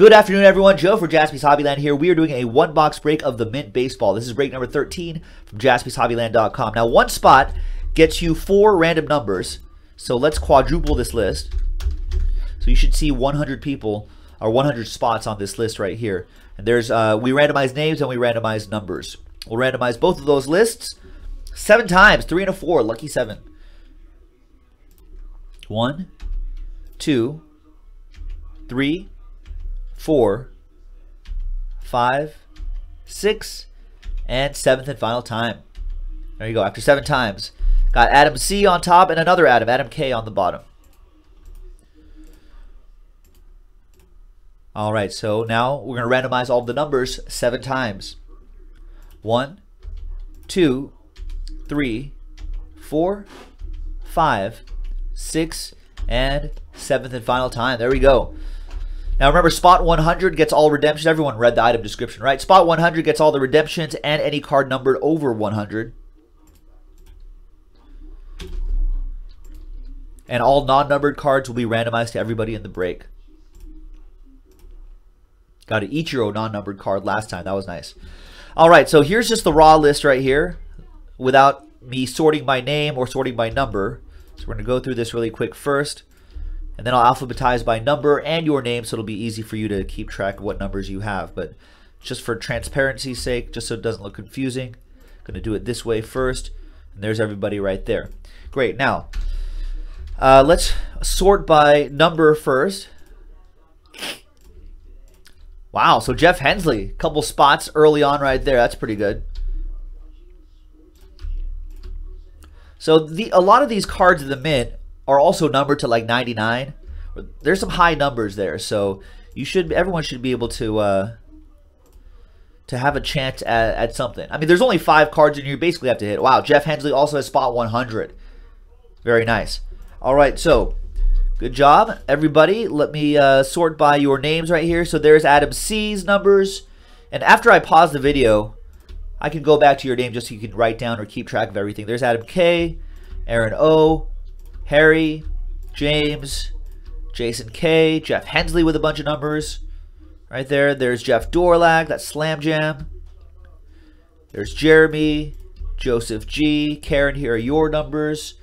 Good afternoon, everyone. Joe for Jaspy's Hobby Land here. We are doing a one-box break of the Mint Baseball. This is break number 13 from JaspysHobbyland.com. Now, one spot gets you four random numbers, so let's quadruple this list. So you should see 100 people or 100 spots on this list right here. And there's we randomize names and we randomize numbers. We'll randomize both of those lists 7 times, 3 and a 4, lucky 7. 1, 2, 3, 4, 5, 6, and 7th and final time. There you go. After 7 times, got Adam C on top and another Adam K on the bottom. All right, so now we're going to randomize all the numbers 7 times. 1, 2, 3, 4, 5, 6, and 7th and final time. There we go. Now remember, spot 100 gets all redemptions. Everyone read the item description, right? Spot 100 gets all the redemptions and any card numbered over 100. And all non-numbered cards will be randomized to everybody in the break. Got an Ichiro non-numbered card last time. That was nice. All right, so here's just the raw list right here without me sorting by name or sorting by number. So we're going to go through this really quick first. And then I'll alphabetize by number and your name, so it'll be easy for you to keep track of what numbers you have. But just for transparency's sake, just so it doesn't look confusing, I'm going to do it this way first. And there's everybody right there. Great. Now, let's sort by number first. Wow, so Jeff Hensley, a couple spots early on right there. That's pretty good. So a lot of these cards in the Mint are also numbered to like 99. There's some high numbers there, so you should, everyone should be able to have a chance at something. I mean, there's only 5 cards and you basically have to hit. Wow, Jeff Hensley also has spot 100. Very nice. All right, so good job, everybody. Let me sort by your names right here. So there's Adam C's numbers, and after I pause the video, I can go back to your name just so you can write down or keep track of everything. There's Adam K, Aaron O, Harry, James, Jason K, Jeff Hensley with a bunch of numbers right there. There's Jeff Dorlaque, that's Slam Jam. There's Jeremy, Joseph G, Karen, here are your numbers.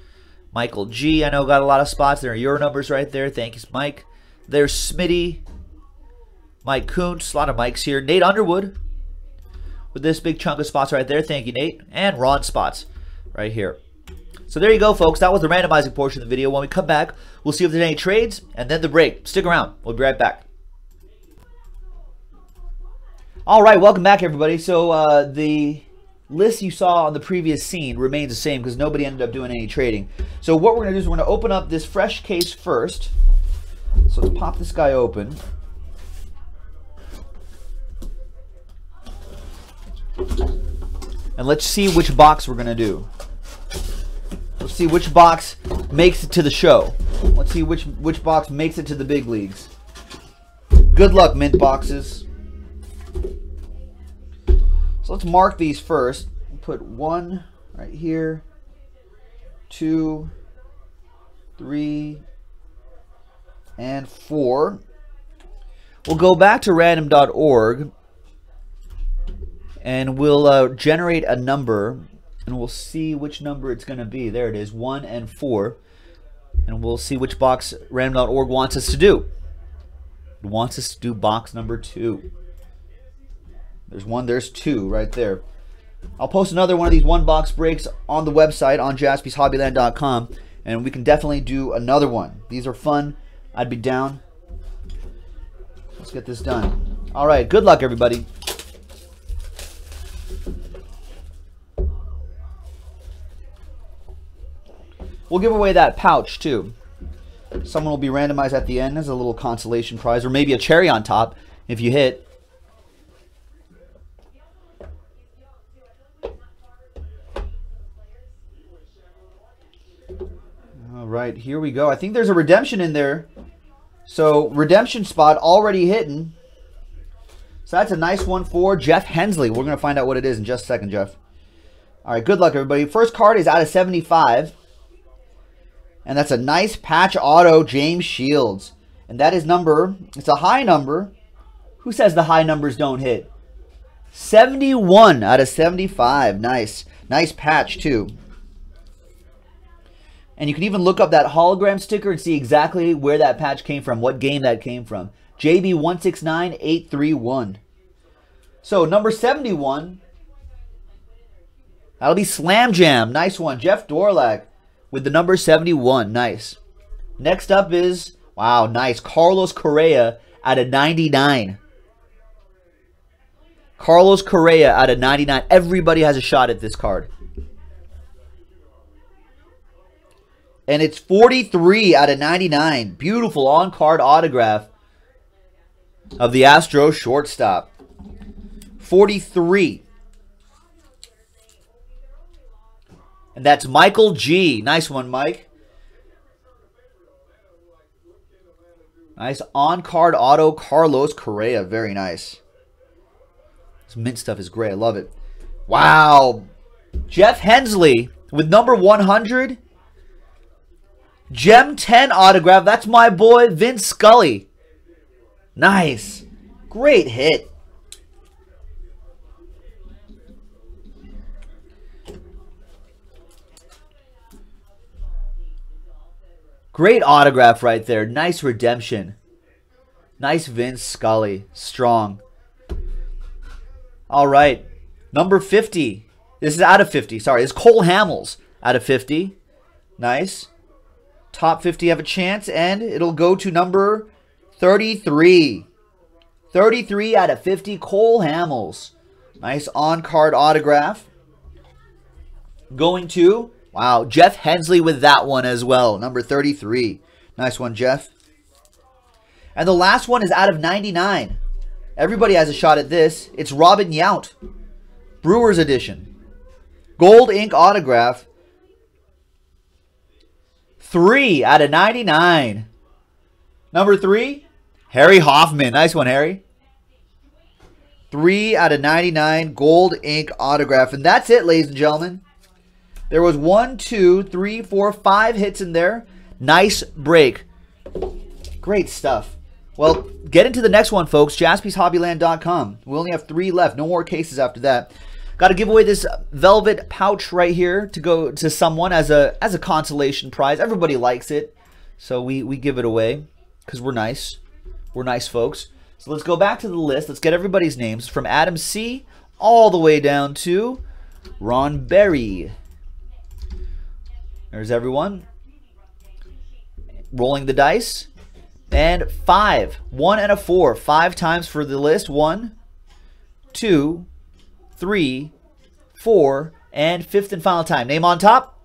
Michael G, I know got a lot of spots. There are your numbers right there. Thanks, Mike. There's Smitty, Mike Kuntz, a lot of Mikes here. Nate Underwood with this big chunk of spots right there. Thank you, Nate. And Ron spots right here. So there you go, folks. That was the randomizing portion of the video. When we come back, we'll see if there's any trades and then the break. Stick around. We'll be right back. All right. Welcome back, everybody. So the list you saw on the previous scene remains the same because nobody ended up doing any trading. So what we're going to do is we're going to open up this fresh case first. So let's pop this guy open. And let's see which box we're going to do. Let's see which box makes it to the show. Let's see which box makes it to the big leagues. Good luck, Mint boxes. So let's mark these first. Put 1 right here, 2, 3, and 4. We'll go back to random.org and we'll generate a number. And we'll see which number it's going to be. There it is, 1 and 4. And we'll see which box random.org wants us to do. It wants us to do box number 2. There's 1, there's 2 right there. I'll post another one of these one box breaks on the website on JaspysHobbyland.com, and we can definitely do another one. These are fun. I'd be down. Let's get this done. All right, good luck, everybody. We'll give away that pouch, too. Someone will be randomized at the end as a little consolation prize, or maybe a cherry on top if you hit. All right, here we go. I think there's a redemption in there. So, redemption spot already hidden. So, that's a nice one for Jeff Hensley. We're going to find out what it is in just a second, Jeff. All right, good luck, everybody. First card is out of 75. And that's a nice patch auto, James Shields. And that is number, it's a high number, Who says the high numbers don't hit? 71 out of 75. Nice. Nice patch, too. And you can even look up that hologram sticker and see exactly where that patch came from, what game that came from. JB169831. So, number 71. That'll be Slam Jam. Nice one. Jeff Dorlaque with the number 71. Nice. Next up is, wow, nice. Carlos Correa out of 99. Carlos Correa out of 99. Everybody has a shot at this card. And it's 43 out of 99. Beautiful on-card autograph of the Astros shortstop. 43. And that's Michael G. Nice one, Mike. Nice on-card auto Carlos Correa. Very nice. This mint stuff is great. I love it. Wow. Jeff Hensley with number 100. Gem 10 autograph. That's my boy, Vince Scully. Nice. Great hit. Great autograph right there. Nice redemption. Nice Vince Scully. Strong. All right. Number 50. This is out of 50. Sorry. It's Cole Hamels out of 50. Nice. Top 50 have a chance, and it'll go to number 33. 33 out of 50, Cole Hamels. Nice on-card autograph. Going to, wow, Jeff Hensley with that one as well, number 33. Nice one, Jeff. And the last one is out of 99. Everybody has a shot at this. It's Robin Yount, Brewers edition. Gold ink autograph. 3 out of 99. Number 3, Harry Hoffman. Nice one, Harry. 3 out of 99, gold ink autograph. And that's it, ladies and gentlemen. There was 5 hits in there. Nice break. Great stuff. Well, get into the next one, folks. JaspysHobbyland.com. We only have 3 left. No more cases after that. Got to give away this velvet pouch right here to go to someone as a consolation prize. Everybody likes it, so we give it away because we're nice. We're nice folks. So let's go back to the list. Let's get everybody's names from Adam C. all the way down to Ron Berry. There's everyone. Rolling the dice. And 5, 1, and a 4. 5 times for the list. 1, 2, 3, 4, and 5th and final time. Name on top,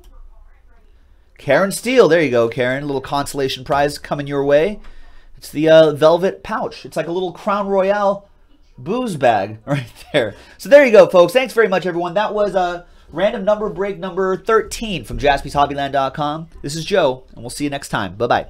Karen Steele. There you go, Karen. A little consolation prize coming your way. It's the velvet pouch. It's like a little Crown Royale booze bag right there. So there you go, folks. Thanks very much, everyone. That was random number break number 13 from JaspysHobbyland.com. This is Joe, and we'll see you next time. Bye-bye.